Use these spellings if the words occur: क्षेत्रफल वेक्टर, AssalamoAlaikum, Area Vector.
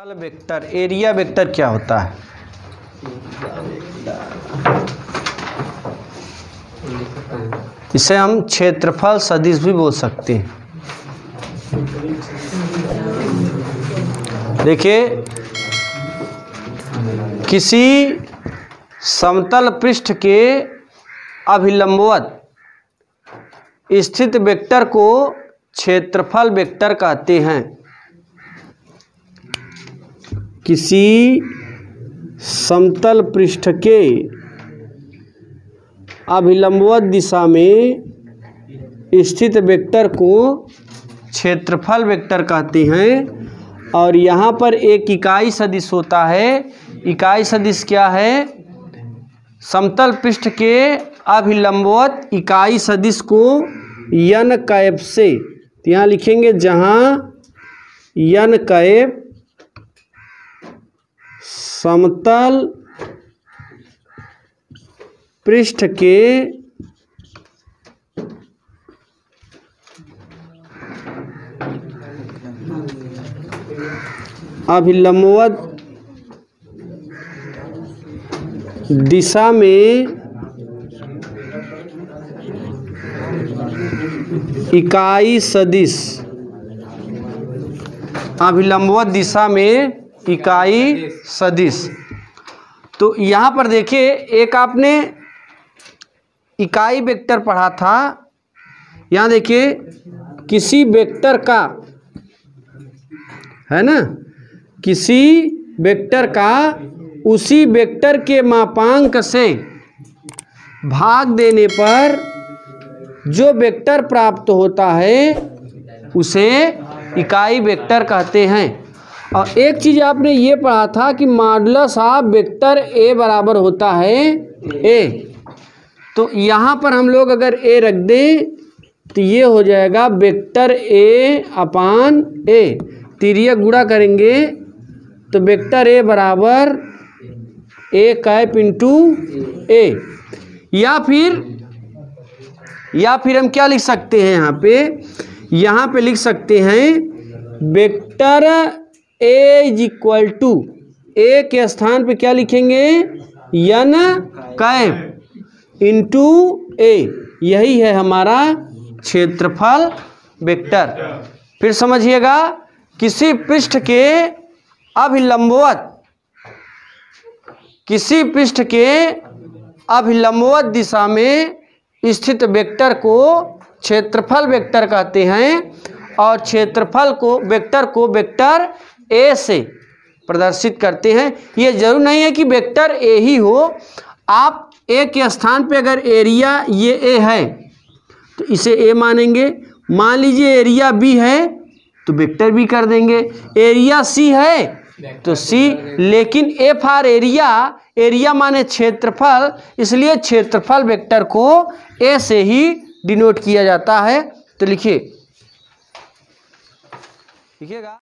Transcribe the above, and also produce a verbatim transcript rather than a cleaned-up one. क्षेत्रफल वेक्टर area vector क्या होता है? इसे हम क्षेत्रफल सदिश भी बोल सकते हैं। देखिए, किसी समतल पृष्ठ के अभिलंबवत स्थित वेक्टर को क्षेत्रफल वेक्टर कहते हैं। किसी समतल पृष्ठ के अभिलंबवत दिशा में स्थित वेक्टर को क्षेत्रफल वेक्टर कहते हैं। और यहाँ पर एक इकाई सदिश होता है। इकाई सदिश क्या है? समतल पृष्ठ के अभिलंबवत इकाई सदिश को यन कैप से, तो यहाँ लिखेंगे जहाँ यन कैप समतल पृष्ठ के अभिलंबवत दिशा में इकाई सदिश, अभिलंबवत दिशा में इकाई सदिश। तो यहाँ पर देखिए, एक आपने इकाई वेक्टर पढ़ा था। यहाँ देखिए, किसी वेक्टर का, है ना, किसी वेक्टर का उसी वेक्टर के मापांक से भाग देने पर जो वेक्टर प्राप्त होता है उसे इकाई वेक्टर कहते हैं। और एक चीज़ आपने ये पढ़ा था कि मॉडुलस ऑफ वेक्टर ए बराबर होता है ए। तो यहाँ पर हम लोग अगर ए रख दें तो ये हो जाएगा वेक्टर ए अपान ए। तिरिया गुणा करेंगे तो वेक्टर ए बराबर ए कैप इंटू ए। या फिर या फिर हम क्या लिख सकते हैं यहाँ पे? यहाँ पे लिख सकते हैं vector A is equal to, A के स्थान पे क्या लिखेंगे? N cap into A. यही है हमारा क्षेत्रफल वेक्टर। फिर समझिएगा, किसी पृष्ठ के अभिलंबवत किसी पृष्ठ के अभिलंबवत दिशा में स्थित वेक्टर को क्षेत्रफल वेक्टर कहते हैं। और क्षेत्रफल को वेक्टर को वेक्टर ए से प्रदर्शित करते हैं। ये जरूर नहीं है कि वेक्टर ए ही हो। आप ए के स्थान पे अगर एरिया ये ए है तो इसे ए मानेंगे। मान लीजिए एरिया बी है तो वेक्टर बी कर देंगे। एरिया सी है तो सी। लेकिन ए फॉर एरिया, एरिया माने क्षेत्रफल, इसलिए क्षेत्रफल वेक्टर को ए से ही डिनोट किया जाता है। तो लिखिए, ठीक है।